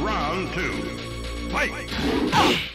Round 2, fight!